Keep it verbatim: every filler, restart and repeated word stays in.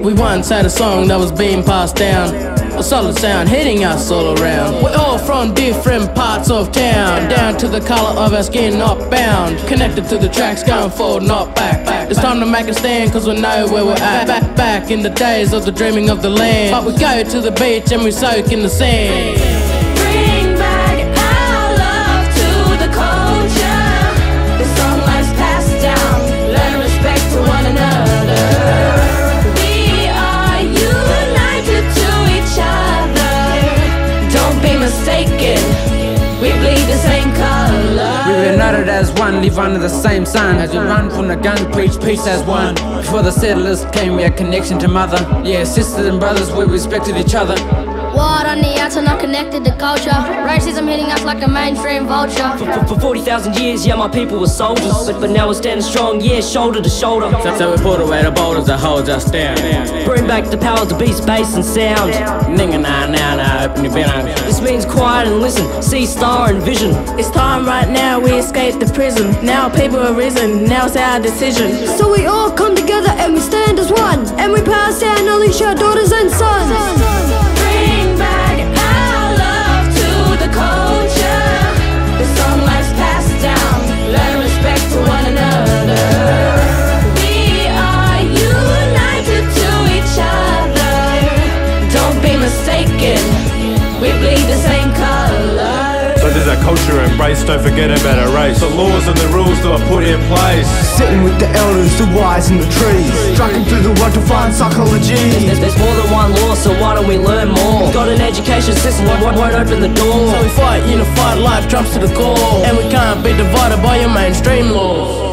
We once had a song that was being passed down, a solid sound hitting us all around. We're all from different parts of town, down to the colour of our skin, not bound. Connected to the tracks, going forward, not back. It's time to make a stand, cause we know where we're at. Back, back in the days of the dreaming of the land, but we go to the beach and we soak in the sand. As one, live under the same sun. As we run from the gun, preach peace as one. Before the settlers came, we had connection to mother. Yeah, sisters and brothers, we respected each other. Wild on the outside, not connected to culture. Racism hitting us like a mainstream vulture. For, for, for forty thousand years, yeah, my people were soldiers, But, but now we're standing strong, yeah, shoulder to shoulder. So, so we pulled away the boulders that hold us down. Bring back the power to be space and sound. Ninga nah nah nah, open your bed. This means quiet and listen, see star and vision. It's time right now, we escaped the prison. Now people are risen, now it's our decision. So we all come together and we stand as one, and we pass our knowledge to our daughters and sons. Culture embrace, don't forget about our race. The laws and the rules that are put in place. Sitting with the elders, the wise and the trees, striking through the world to find psychology. There's, there's more than one law, so why don't we learn more? We've got an education system that won't, won't open the door. So we fight, unified, life drops to the core, and we can't be divided by your mainstream laws.